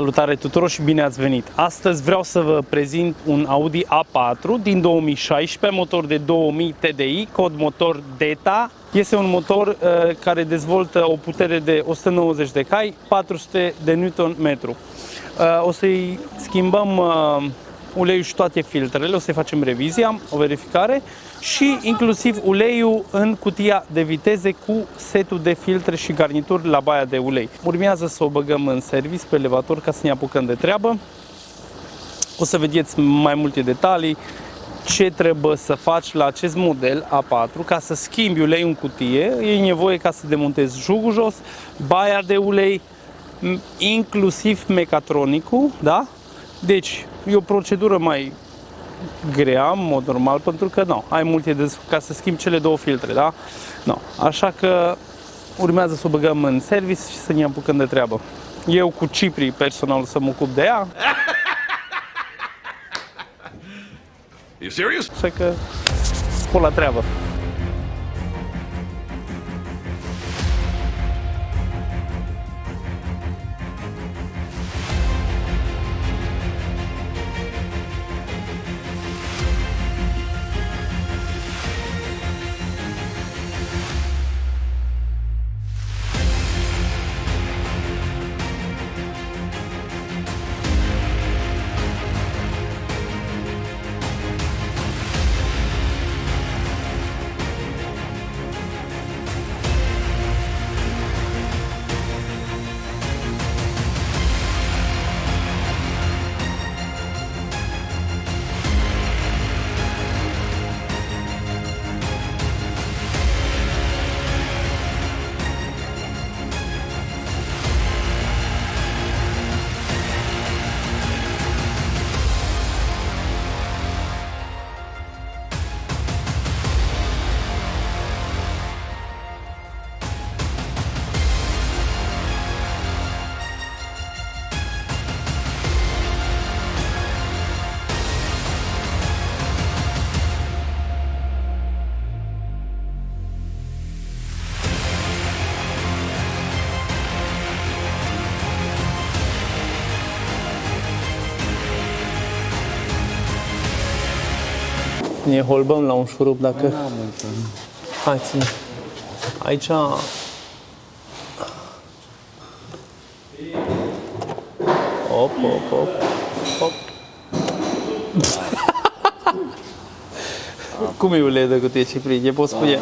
Salutare tuturor și bine ați venit! Astăzi vreau să vă prezint un Audi A4 din 2016, motor de 2000 TDI, cod motor DETA. Este un motor care dezvoltă o putere de 190 de cai, 400 de Nm. O să-i schimbăm uleiul și toate filtrele, o să-i facem revizia, o verificare și inclusiv uleiul în cutia de viteze cu setul de filtre și garnituri la baia de ulei. Urmează să o băgăm în serviciu pe elevator ca să ne apucăm de treabă. O să vedeți mai multe detalii ce trebuie să faci la acest model A4 ca să schimbi uleiul în cutie. E nevoie ca să demontezi jugul jos, baia de ulei, inclusiv mecatronicul, da? Deci, e o procedură mai grea, în mod normal, pentru că nu, ai multe de făcut ca să schimbi cele două filtre, da? Nu. Așa că urmează să o băgăm în service și să ne apucăm de treabă. Eu cu Cipri personal să mă ocup de ea. Așa că spun la treabă. Ne holbăm la un șurub dacă... Hai, ține. Aici... Hop, hop, hop, hop. Cum e uleiul de cutie, Cipri? E pot spune?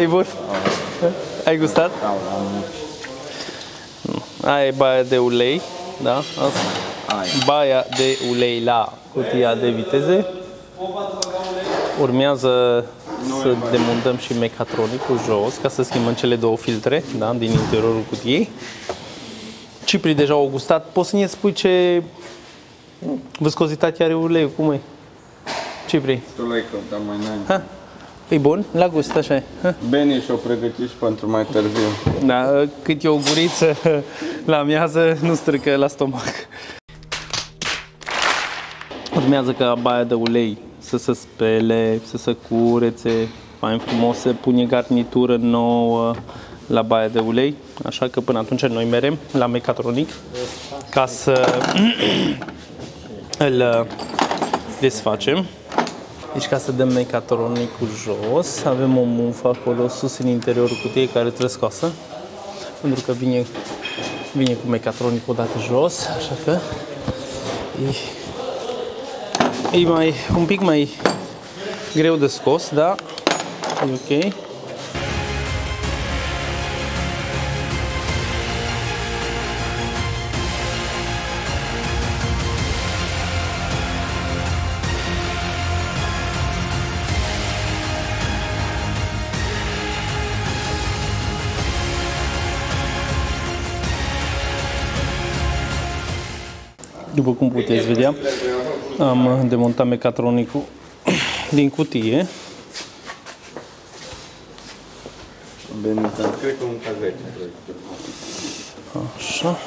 E bun? Ai gustat? Aia e baia de ulei, da? Baia de ulei la cutia de viteze. Urmează să demontăm și mecatronicul jos ca să schimbăm cele două filtre, da, din interiorul cutiei. Cipri deja au gustat. Poți să ne spui ce viscozitate are uleiul? Cum e? Cipri? E bun? La gust, așa e. Bine, și o pregătești pentru mai târziu. Da, cât e o guriță la amiază, nu strică la stomac. Urmează ca baia de ulei să se spele, să se curețe, fain frumos, se pune garnitură nouă la baia de ulei, așa că până atunci noi merem la Mecatronic ca să îl desfacem. Deci ca să dăm Mecatronicul jos, avem o mufă acolo sus în interiorul cutiei care trebuie scoasă, pentru că vine cu Mecatronicul odată jos, așa că e un pic mai greu de scos, da? E ok. După cum puteți vedea, am demontat mecatronicul din cutie. Așa.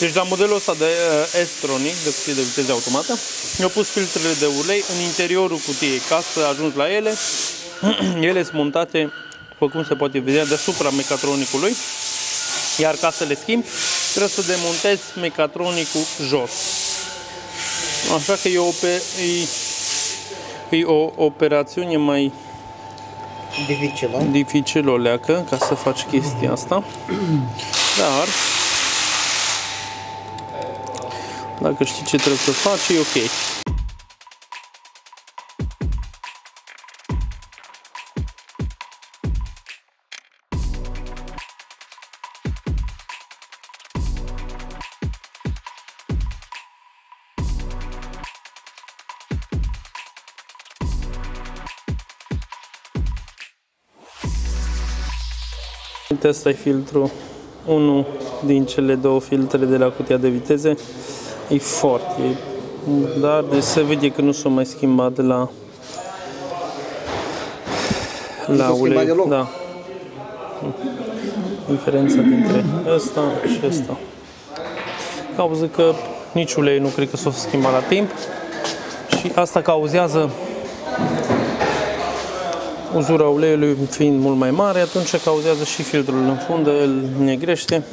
Deci la modelul ăsta de S-Tronic, de cutie de viteză automată, mi-au pus filtrele de ulei în interiorul cutiei. Ca să ajungi la ele, ele sunt montate, după cum se poate vedea, deasupra mecatronicului. Iar ca să le schimb, trebuie să demontez mecatronicul jos. Așa că e o operațiune mai dificilă, oleacă, ca să faci chestia asta. Dar dacă știi ce trebuie să faci, e ok. Asta e filtrul, unul din cele două filtre de la cutia de viteze. E foarte, dar deci se vede că nu s-a mai schimbat la ulei. Da. Diferența dintre ăsta și ăsta. Cauză că nici ulei nu cred că s-a schimbat la timp și asta cauzează uzura uleiului fiind mult mai mare, atunci cauzează și filtrul în fundă, îl negrește.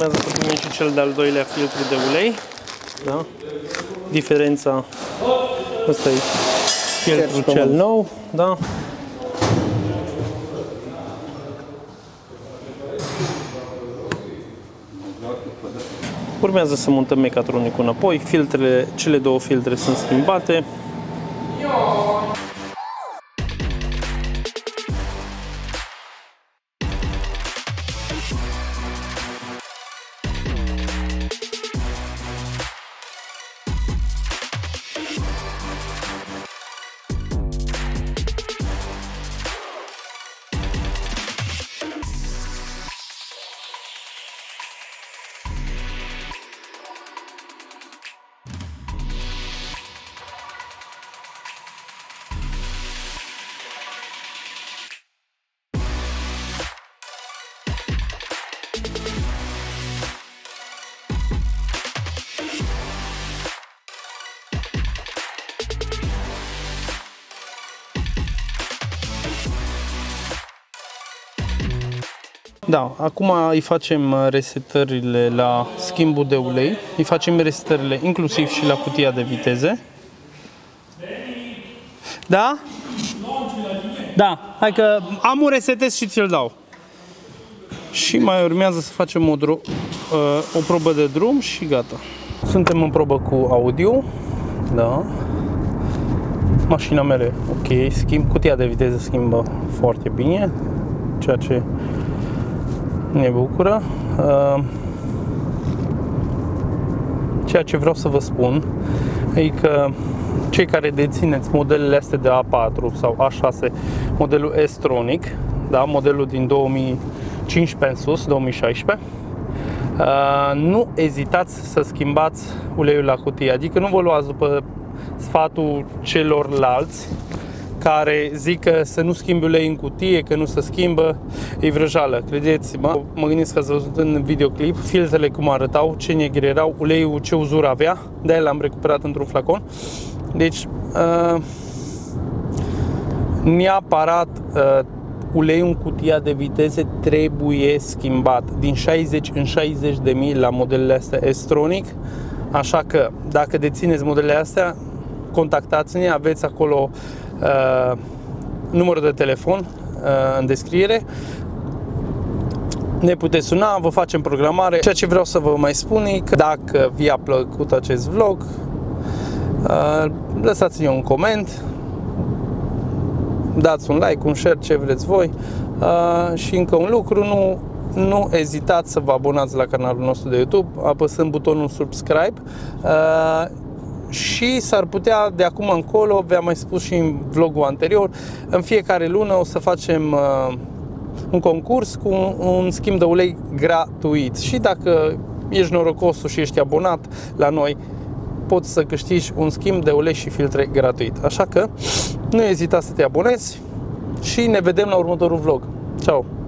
Urmează să primim și cel de-al doilea filtru de ulei. Da? Diferența, ăsta e filtrul cel nou, da? Urmează să montăm mecatronicul înapoi. Filtrele, cele două filtre sunt schimbate. Da, acum îi facem resetările la schimbul de ulei, îi facem resetările inclusiv și la cutia de viteze. Da? Da, hai că am un resetez și ți-l dau. Și mai urmează să facem o probă de drum și gata. Suntem în probă cu audio, da. Mașina mea e ok, cutia de viteze schimbă foarte bine, ceea ce ne bucură. Ceea ce vreau să vă spun e că cei care dețineți modelele astea de A4 sau A6, modelul S-Tronic, da, modelul din 2015 în sus, 2016, nu ezitați să schimbați uleiul la cutie, adică nu vă luați după sfatul celorlalți care zic că să nu schimbi ulei în cutie, că nu se schimbă, e vrăjală. Credeți-mă, mă gândesc că ați văzut în videoclip filtrele cum arătau, ce negre erau, uleiul ce uzură avea, de-aia l-am recuperat într-un flacon. Deci, neapărat uleiul în cutia de viteze trebuie schimbat din 60 în 60 de mii la modelele astea S-Tronic. Așa că, dacă dețineți modelele astea, contactați-ne, aveți acolo numărul de telefon în descriere. ne puteți suna, vă facem programare. Ceea ce vreau să vă mai spun e că dacă vi-a plăcut acest vlog, lăsați-ne un coment, dați un like, un share, ce vreți voi. Și încă un lucru, nu ezitați să vă abonați la canalul nostru de YouTube, apăsând butonul subscribe. Și s-ar putea de acum încolo, v-am mai spus și în vlogul anterior, în fiecare lună o să facem un concurs cu un schimb de ulei gratuit. Și dacă ești norocosul și ești abonat la noi, poți să câștigi un schimb de ulei și filtre gratuit. Așa că nu ezita să te abonezi și ne vedem la următorul vlog. Ciao!